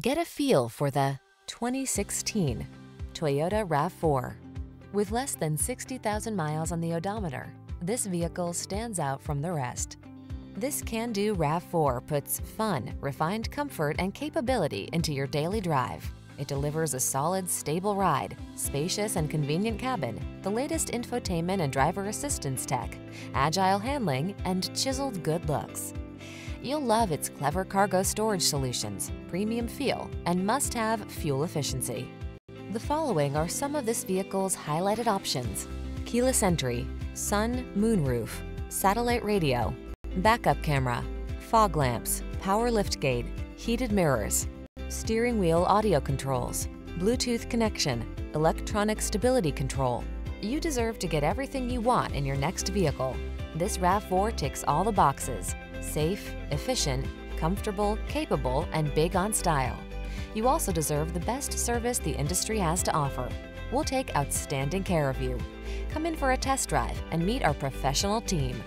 Get a feel for the 2016 Toyota RAV4. With less than 60,000 miles on the odometer, this vehicle stands out from the rest. This can-do RAV4 puts fun, refined comfort, and capability into your daily drive. It delivers a solid, stable ride, spacious and convenient cabin, the latest infotainment and driver assistance tech, agile handling, and chiseled good looks. You'll love its clever cargo storage solutions, premium feel, and must-have fuel efficiency. The following are some of this vehicle's highlighted options: keyless entry, sun, moonroof, satellite radio, backup camera, fog lamps, power liftgate, heated mirrors, steering wheel audio controls, Bluetooth connection, electronic stability control. You deserve to get everything you want in your next vehicle. This RAV4 ticks all the boxes: safe, efficient, comfortable, capable, and big on style. You also deserve the best service the industry has to offer. We'll take outstanding care of you. Come in for a test drive and meet our professional team.